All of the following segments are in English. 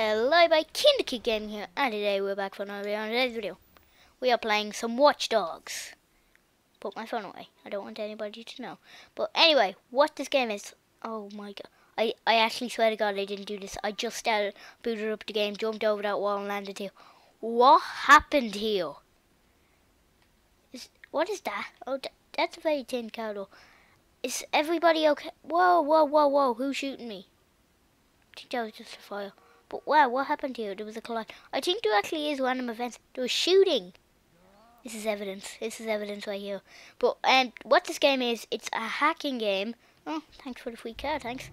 Hello, by Kinderkid Gaming here, and today we're back for another video. On today's video, we are playing some Watch Dogs. Put my phone away. I don't want anybody to know. But anyway, what this game is? Oh my god! I actually swear to God, I didn't do this. I just started, booted up the game, jumped over that wall, and landed here. What happened here? What is that? Oh, that's a very tin candle. Is everybody okay? Whoa, whoa, whoa, whoa! Who's shooting me? I think that was just a fire. But wow, what happened here? There was a collide. I think there actually is random events. There was shooting. This is evidence. This is evidence right here. But what this game is, it's a hacking game. Oh, thanks for the free card, thanks.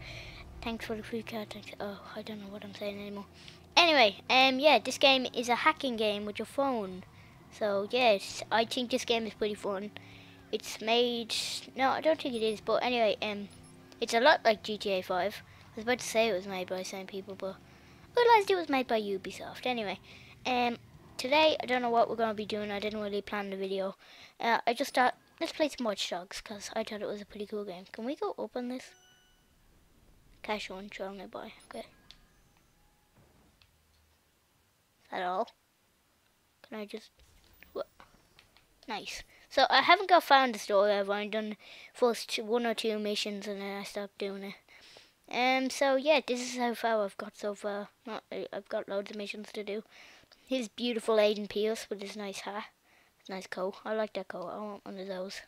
Thanks for the free card, thanks. Oh, I don't know what I'm saying anymore. Anyway, yeah, this game is a hacking game with your phone. So yes, I think this game is pretty fun. It's made, no, I don't think it is, but anyway, it's a lot like GTA 5. I was about to say it was made by the same people, but I realised it was made by Ubisoft. Anyway, today, I don't know what we're going to be doing. I didn't really plan the video. I just thought, let's play some Watch Dogs, because I thought it was a pretty cool game. Can we go open this? Cash on, show me by. Okay. Is that all? Can I just... What? Nice. So, I haven't got found the story. I've only done first one or two missions, and then I stopped doing it. So yeah, this is how far I've got so far. I've got loads of missions to do. Here's beautiful Aiden Pierce with his nice hat. His nice coat. I like that coat. I want one of those.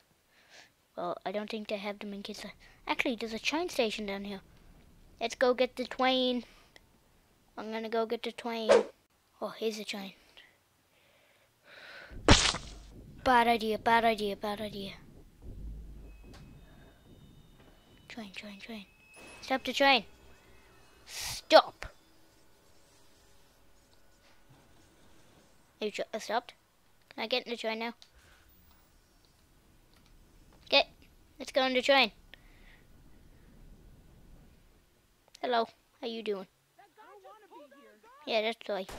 Well, I don't think they have them in Kitsa. Actually, there's a train station down here. Let's go get the train. I'm gonna go get the train. Oh, here's the train. Bad idea, bad idea, bad idea. Train, train, train. Stop the train. Stop. You stopped? Can I get in the train now? Okay, let's go on the train. Hello, how you doing? Yeah, that's right.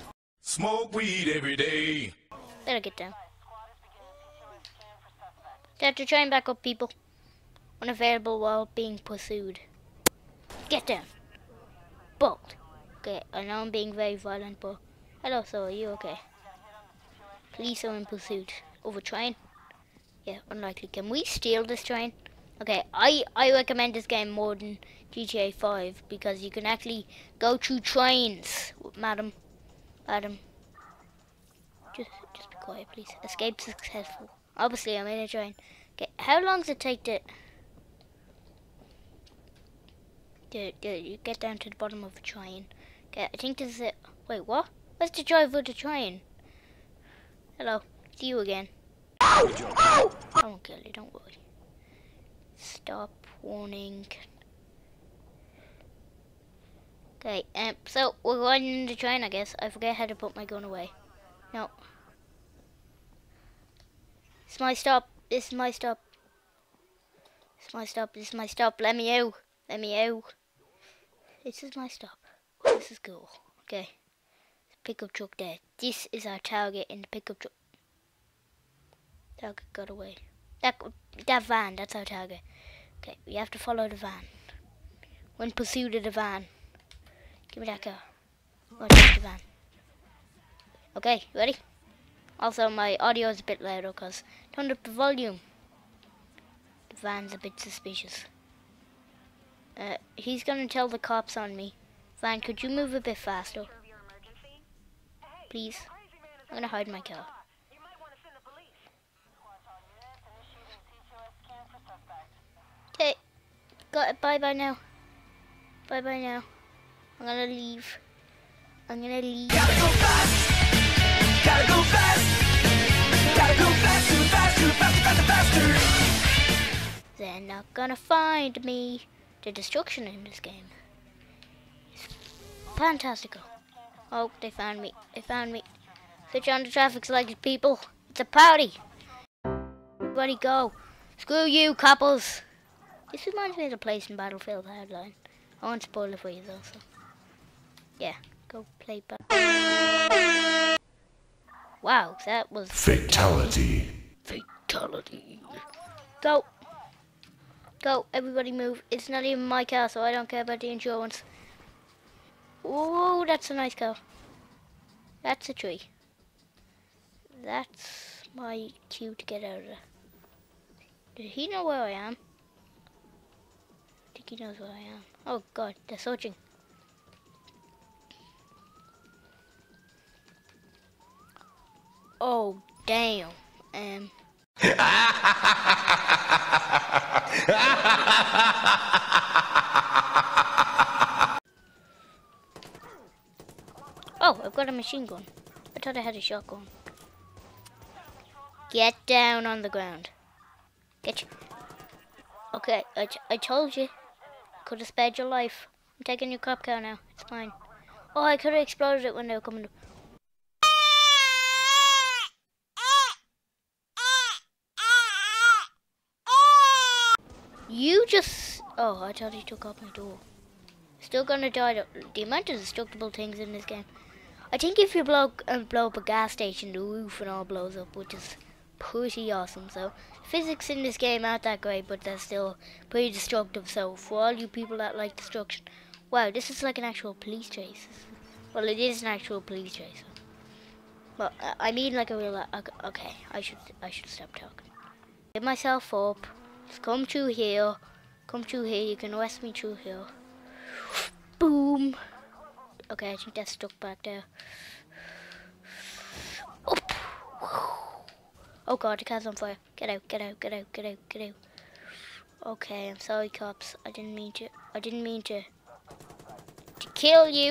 Smoke weed every day. That'll get down. Start the train back up, people. Unavailable while being pursued. Get down. Bolt. Okay, I know I'm being very violent, but... Hello, sir, are you okay? Police are in pursuit. Over train? Yeah, unlikely. Can we steal this train? Okay, I recommend this game more than GTA 5, because you can actually go through trains. Madam. Madam. Just be quiet, please. Escape successful. Obviously, I'm in a train. Okay, how long does it take to... Dude, you get down to the bottom of the train. Okay, I think this is it. Wait, what? Where's the driver of the train? Hello, it's you again. I won't kill you, don't worry. Stop warning. Okay, so we're riding the train, I guess. I forget how to put my gun away. No. It's my stop. This is my stop. It's my stop. This is my stop. Let me out. Let me out. This is my stop. This is cool. Okay. Pickup truck there. This is our target in the pickup truck. Target got away. That van, that's our target. Okay, we have to follow the van. We're in pursuit of the van. Give me that car. Or take the van. Okay, ready? Also, my audio is a bit louder because I turned up the volume. The van's a bit suspicious. He's gonna tell the cops on me. Van, could you move a bit faster? Please. I'm gonna hide my car. Okay. Got it. Bye bye now. Bye bye now. I'm gonna leave. I'm gonna leave. Gotta go fast. Gotta go fast. Gotta go fast. Too fast. Too fast. Faster. Faster. They're not gonna find me. The destruction in this game is fantastical. Oh, they found me. They found me. Switch on the traffic lights, people. It's a party. Everybody go. Screw you, couples. This reminds me of the place in Battlefield Hardline. I won't spoil it for you, though, so. Yeah, go play Battlefield. Wow, that was... Fatality. Fatality. Go. Go, everybody move. It's not even my car, so I don't care about the insurance. Oh, that's a nice girl. That's a tree. That's my cue to get out of there. Does he know where I am? I think he knows where I am. Oh god, they're searching. Oh damn. Oh, I've got a machine gun. I thought I had a shotgun. Get down on the ground. Get you. Okay, I told you. Could have spared your life. I'm taking your cop car now. It's mine. Oh, I could have exploded it when they were coming to. You just... Oh, I thought he took out my door. Still gonna die to... The amount of destructible things in this game. I think if you blow up a gas station, the roof and all blows up, which is pretty awesome. So, physics in this game aren't that great, but they're still pretty destructive. So, for all you people that like destruction... Wow, this is like an actual police chase. Well, it is an actual police chase. But, I mean like a real... Okay, I should stop talking. Get myself up. Just come through here. Come through here. You can arrest me through here. Boom. Okay, I think that's stuck back there. Up. Oh god, the car's on fire. Get out, get out, get out, get out, get out. Okay, I'm sorry cops. I didn't mean to kill you.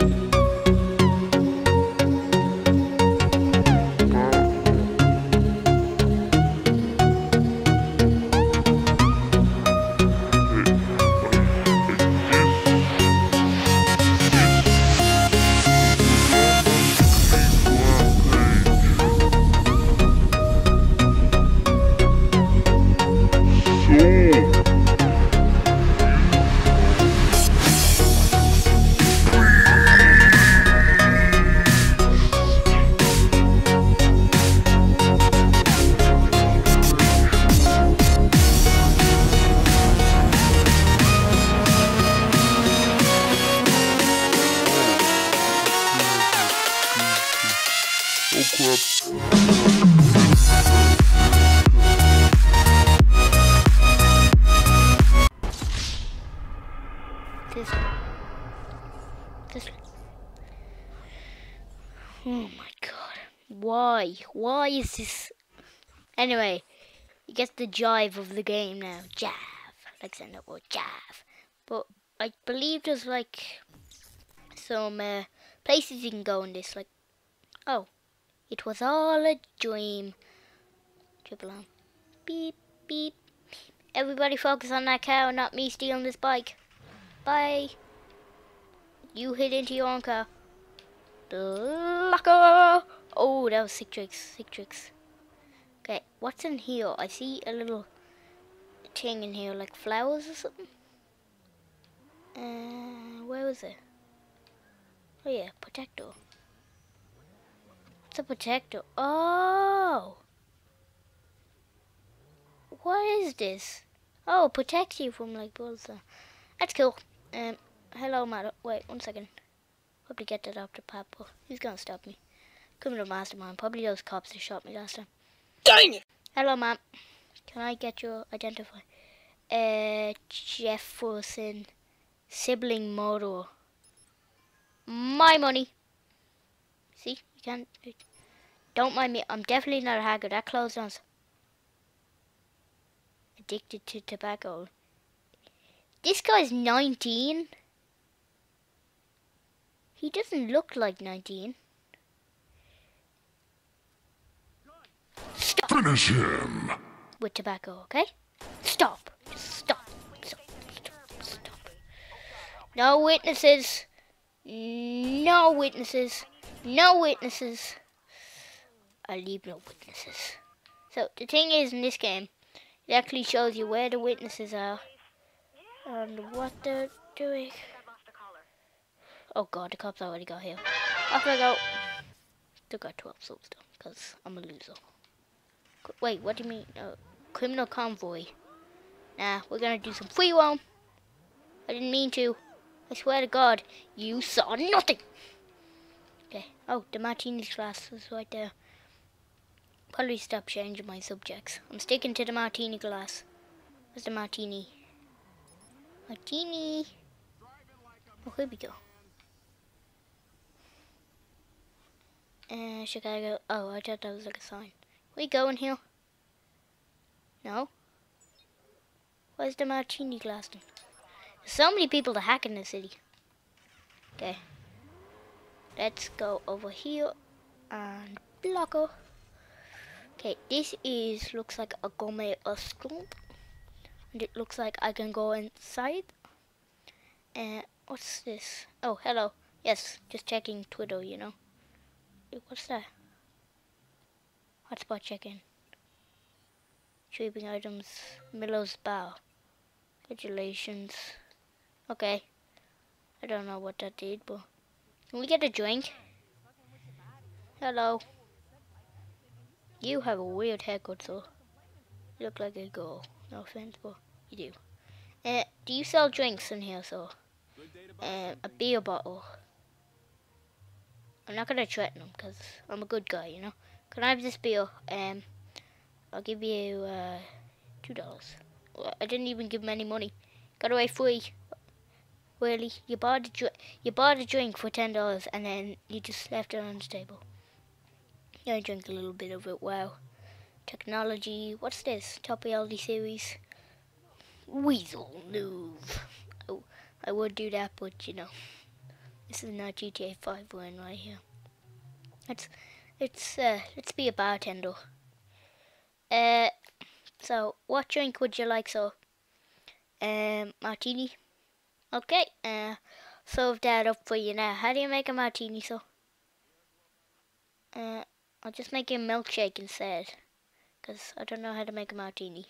Oh my god, why is this? Anyway, you get the jive of the game now. Jive, like saying that word, jive. But I believe there's like some places you can go in this, like, oh, it was all a dream. Triple on. Beep, beep. Everybody focus on that car, not me stealing this bike. Bye. You hit into your own car. Blocker! Oh, that was sick tricks, sick tricks. Okay, what's in here? I see a little thing in here, like flowers or something. Where was it? Oh yeah, protector. What's a protector? Oh! What is this? Oh, protects you from like bullets. That's cool. Hello, madam. Wait, 1 second. Probably get that up to Papa. Who's gonna stop me? Criminal mastermind. Probably those cops that shot me last time. Dang it! Hello, ma'am. Can I get your identify? Jefferson. Sibling murderer. My money. See? You can't... Don't mind me. I'm definitely not a hacker. That clothes down. Addicted to tobacco. This guy's 19. He doesn't look like 19. Stop. Finish him. With tobacco, okay? Stop. Stop. Stop. Stop. Stop. No witnesses. No witnesses. No witnesses. I leave no witnesses. So the thing is, in this game, it actually shows you where the witnesses are and what they're doing. Oh god, the cops already got here. Off I go. Still got 12 souls though, because I'm a loser. Wait, what do you mean? Criminal convoy. Nah, we're gonna do some free roam. I didn't mean to. I swear to God, you saw nothing. Okay. Oh, the martini glass is right there. Probably stop changing my subjects. I'm sticking to the martini glass. Where's the martini? Martini. Oh, here we go. Chicago. Oh, I thought that was like a sign. We going here? No. Where's the martini glass then? There's so many people to hack in the city. Okay. Let's go over here and blocko. Okay, this is looks like a gourmet restaurant, and it looks like I can go inside. What's this? Oh, hello. Yes, just checking Twitter, you know. What's that? Hotspot check-in. Shipping items. Milo's Bar. Congratulations. Okay. I don't know what that did, but... Can we get a drink? Hello. You have a weird haircut, though. You look like a girl. No offense, but you do. Do you sell drinks in here, so? A beer bottle. I'm not gonna threaten him because I'm a good guy, you know. Can I have this beer? I'll give you $2. Well, I didn't even give him any money. Got away free. Really? You bought a drink for $10 and then you just left it on the table. I drank a little bit of it. Wow. Technology. What's this? Top reality series. Weasel move. Oh, I would do that, but you know. This is not GTA 5 one right here. Let's be a bartender. So what drink would you like, so? Martini. Okay, serve that up for you now. How do you make a martini, so? I'll just make a milkshake instead, because I don't know how to make a martini.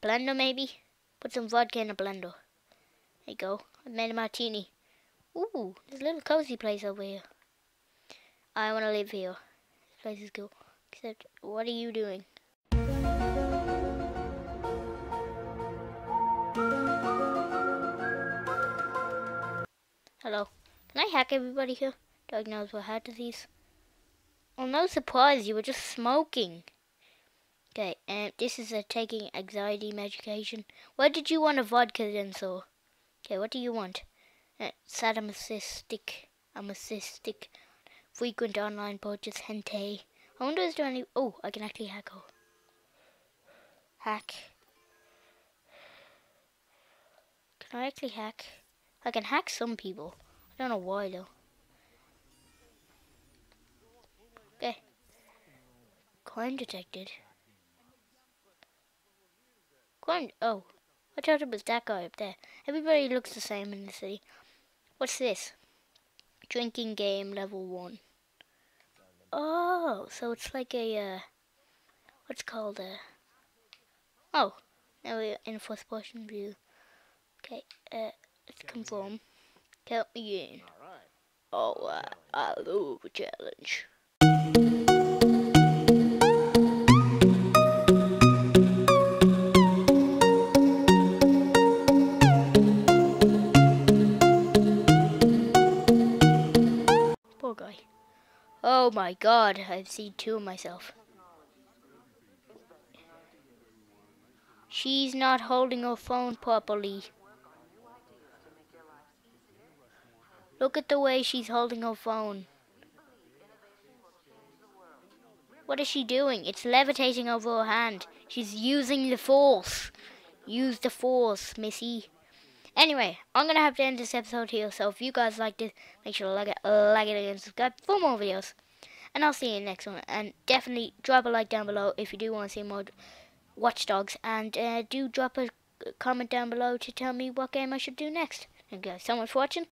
Blender maybe? Put some vodka in a blender. There you go. I made a martini. Ooh, there's a little cozy place over here. I want to live here. This place is cool. Except, what are you doing? Hello. Can I hack everybody here? Diagnosed with heart disease. Oh, no surprise, you were just smoking. Okay, this is a taking anxiety medication. Where did you want a vodka then, so? Okay, what do you want? Sadomasochistic. Frequent online purchase. Hentai. I wonder is there any... Oh, I can actually hack her. Hack. Can I actually hack? I can hack some people. I don't know why, though. Okay. Crime detected. Oh, I thought it was that guy up there. Everybody looks the same in the city. What's this? Drinking game level 1. Oh, so it's like a, what's called a... Oh, now we're in first person view. Okay, let's confirm. Count me in. Oh, I love a challenge. Oh my God, I've seen two of myself. She's not holding her phone properly. Look at the way she's holding her phone. What is she doing? It's levitating over her hand. She's using the force. Use the force, Missy. Anyway, I'm going to have to end this episode here, so if you guys liked it, make sure to like it and subscribe for more videos. And I'll see you in the next one, and definitely drop a like down below if you do want to see more Watch Dogs, and do drop a comment down below to tell me what game I should do next. Thank you guys so much for watching.